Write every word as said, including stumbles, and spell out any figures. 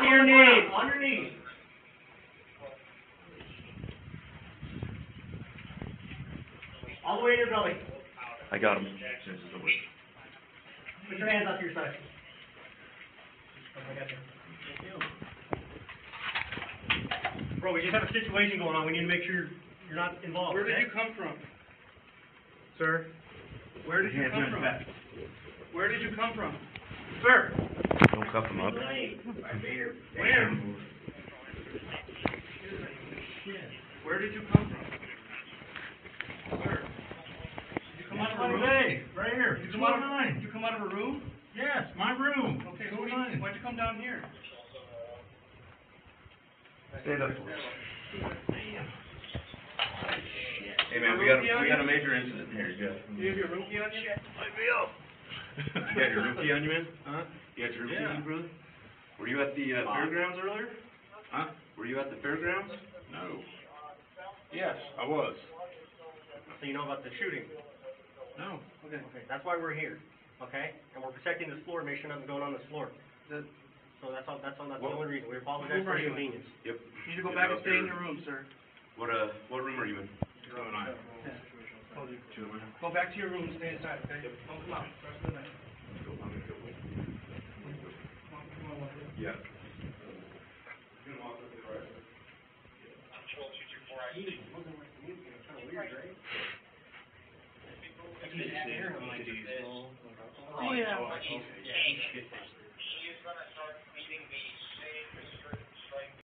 to your knees. Underneath. All the way to your belly. I got him. Put your hands up to your side. Bro, we just have a situation going on. We need to make sure you're not involved. Where did okay? you come from? Sir? Where did you come from? Where did you come from? Sir? Don't cuff him up. Where? Where did you come from? Where? You come out of a room? Right here. Did you, out of, did you come out of a room? Yes, my room. Okay, who are you? Why'd you come down here? Stand up. Hey man, we got a, we got a major incident here. You got, do you have your rookie on you? Light me up. You got your rookie on you, man? Huh? You got your rookie yeah. on you, brother? Were you at the uh, fairgrounds earlier? Huh? Were you at the fairgrounds? No. Yes, I was. So you know about the shooting? No. Okay. Okay. That's why we're here. Okay? And we're protecting this floor, make sure nothing's going on this floor. The So that's all. That's all. That's well, the only reason. We apologize for inconvenience. Yep. You need to go back and stay in your room, sir. What uh? What room are you in? Two and I. Two and I. Go back to your room and stay inside. Okay. Yep. Don't come out. Rest of the night. Yeah. Oh yeah.